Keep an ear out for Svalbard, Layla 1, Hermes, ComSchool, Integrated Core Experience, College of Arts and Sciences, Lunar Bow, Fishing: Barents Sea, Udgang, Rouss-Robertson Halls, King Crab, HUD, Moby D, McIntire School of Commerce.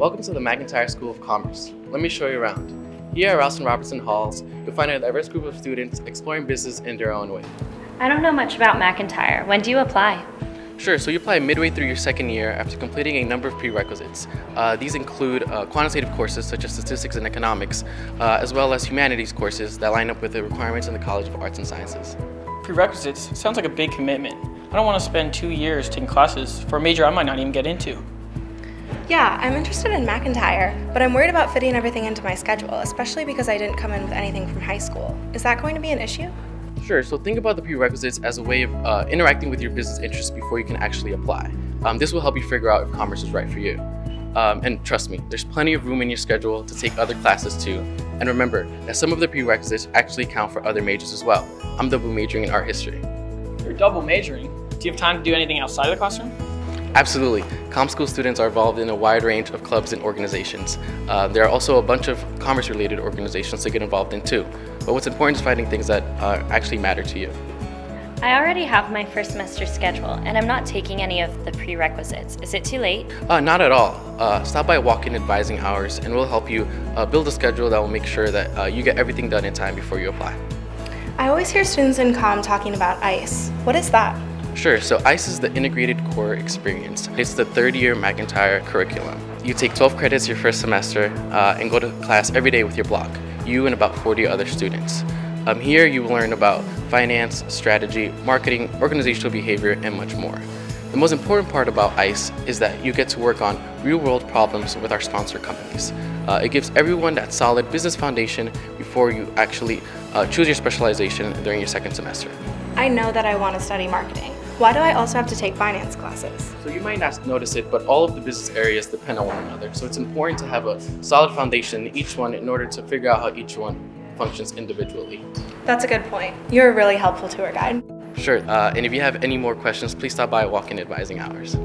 Welcome to the McIntire School of Commerce. Let me show you around. Here at Rouss-Robertson Halls, you'll find a diverse group of students exploring business in their own way. I don't know much about McIntire. When do you apply? Sure, so you apply midway through your second year after completing a number of prerequisites. These include quantitative courses such as statistics and economics, as well as humanities courses that line up with the requirements in the College of Arts and Sciences. Prerequisites sounds like a big commitment. I don't want to spend 2 years taking classes for a major I might not even get into. Yeah, I'm interested in McIntire, but I'm worried about fitting everything into my schedule, especially because I didn't come in with anything from high school. Is that going to be an issue? Sure, so think about the prerequisites as a way of interacting with your business interests before you can actually apply. This will help you figure out if commerce is right for you. And trust me, there's plenty of room in your schedule to take other classes too. And remember that some of the prerequisites actually count for other majors as well. I'm double majoring in art history. You're double majoring? Do you have time to do anything outside of the classroom? Absolutely. ComSchool students are involved in a wide range of clubs and organizations. There are also a bunch of commerce-related organizations to get involved in too. But what's important is finding things that actually matter to you. I already have my first semester schedule, and I'm not taking any of the prerequisites. Is it too late? Not at all. Stop by walk-in advising hours, and we'll help you build a schedule that will make sure that you get everything done in time before you apply. I always hear students in comm talking about ICE. What is that? Sure, so ICE is the Integrated Core Experience. It's the third-year McIntire curriculum. You take 12 credits your first semester and go to class every day with your block, you and about 40 other students. Here you will learn about finance, strategy, marketing, organizational behavior, and much more. The most important part about ICE is that you get to work on real-world problems with our sponsor companies. It gives everyone that solid business foundation before you actually choose your specialization during your second semester. I know that I want to study marketing. Why do I also have to take finance classes? So you might not notice it, but all of the business areas depend on one another. So it's important to have a solid foundation in each one in order to figure out how each one functions individually. That's a good point. You're a really helpful tour guide. Sure, and if you have any more questions, please stop by walk-in advising hours.